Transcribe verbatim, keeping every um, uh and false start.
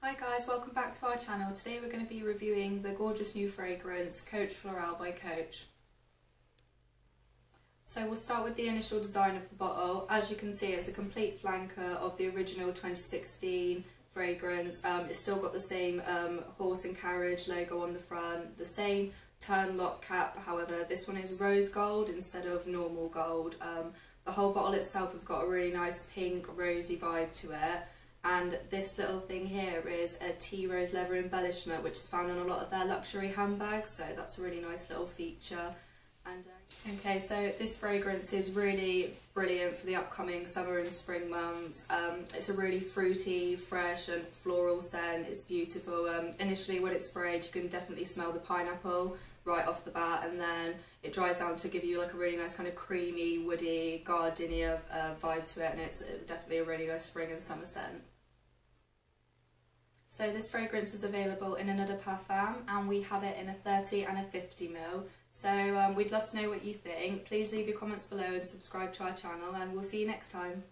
Hi guys, welcome back to our channel. Today we're going to be reviewing the gorgeous new fragrance Coach Floral by Coach. So we'll start with the initial design of the bottle. As you can see, it's a complete flanker of the original twenty sixteen fragrance. Um, it's still got the same um, horse and carriage logo on the front, the same turn lock cap. However, this one is rose gold instead of normal gold. Um, the whole bottle itself has got a really nice pink rosy vibe to it. And this little thing here is a tea rose leather embellishment, which is found on a lot of their luxury handbags, so that's a really nice little feature. And uh, okay, so this fragrance is really brilliant for the upcoming summer and spring months. Um, it's a really fruity, fresh and floral scent. It's beautiful. Um, initially when it's sprayed, you can definitely smell the pineapple right off the bat, and then it dries down to give you like a really nice kind of creamy, woody, gardenia uh, vibe to it, and it's definitely a really nice spring and summer scent. So this fragrance is available in another parfum, and we have it in a thirty and a fifty mil. So um, we'd love to know what you think. Please leave your comments below and subscribe to our channel, and we'll see you next time.